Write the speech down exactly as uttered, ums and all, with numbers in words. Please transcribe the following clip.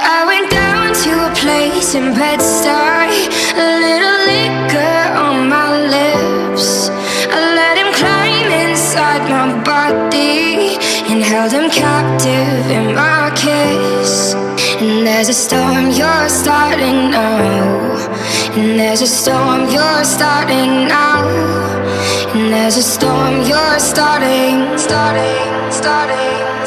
I went down to a place in Bed-Stuy, a little liquor on my lips. I let him climb inside my body and held him captive in my kiss. And there's a storm you're starting now, and there's a storm you're starting now, and there's a storm you're starting, starting, starting.